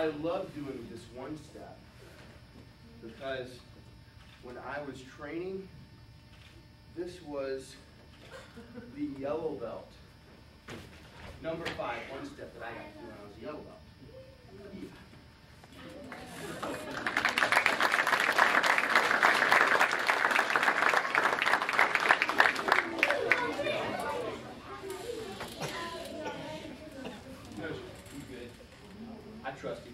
I love doing this one step because when I was training, this was the yellow belt. Number 5, one step that I got to do when I was a yellow belt. I trust you.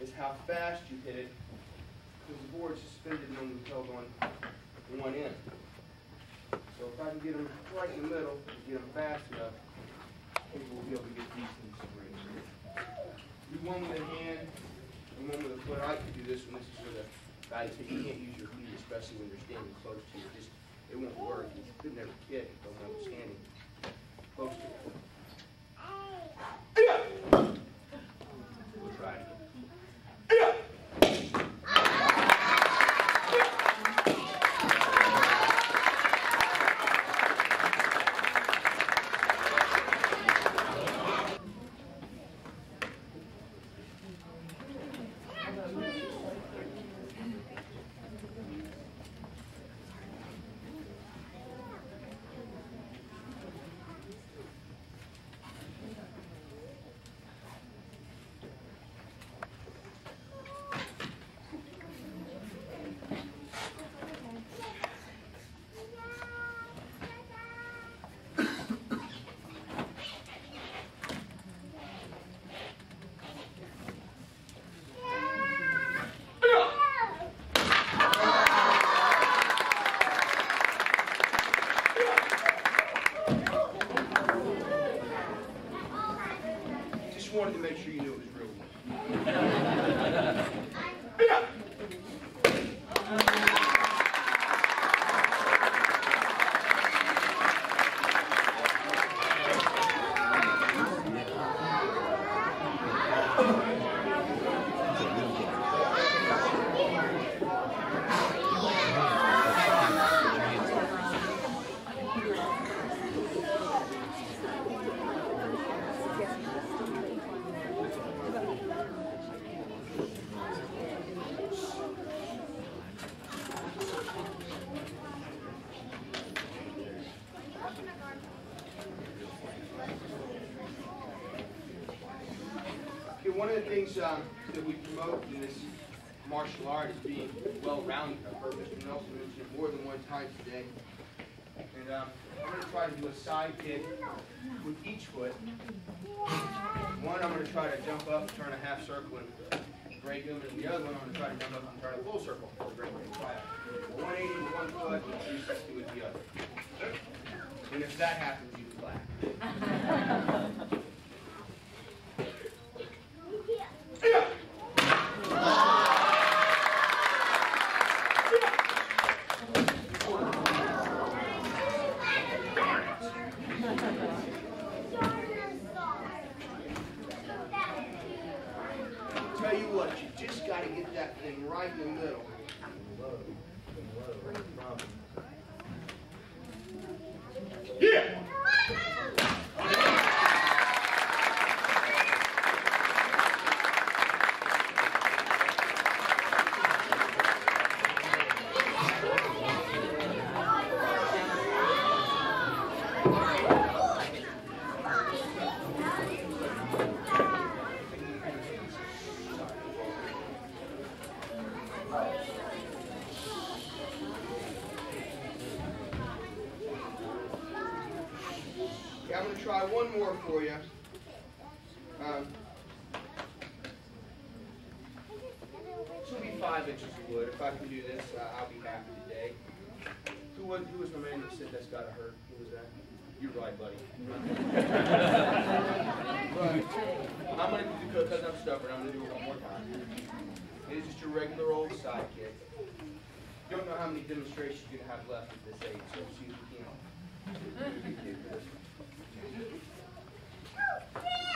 Is how fast you hit it. Because the board's suspended and only held on one end. So if I can get them right in the middle and get them fast enough, I think we'll be able to get decent springs. Do one with a hand and one with a foot. I like to do this one. This is for the guys who you can't use your feet, especially when you're standing close to you. Just, it won't work. You've been there a kid, but when I'm standing close to you. We'll try it again. I wanted to make sure you knew it was real one. One of the things that we promote in this martial art is being well-rounded. I've heard Mr. Nelson mention it more than one time today. And I'm going to try to do a side kick with each foot. One, I'm going to try to jump up, turn a half circle, and break them. And the other one, I'm going to try to jump up and turn a full circle, and break them. 180 with one foot, and 360 with the other. And if that happens, you clap. Tell you what, you just got to get that thing right in the middle. Yeah! I'm going to try one more for you. This will be 5 inches of wood. If I can do this, I'll be happy today. Who was my man that said that's got to hurt? Who was that? You're right, buddy. But I'm going to do the because I'm stubborn. I'm going to do it one more time. It's just your regular old sidekick. Don't know how many demonstrations you're going to have left at this age, so see if you can.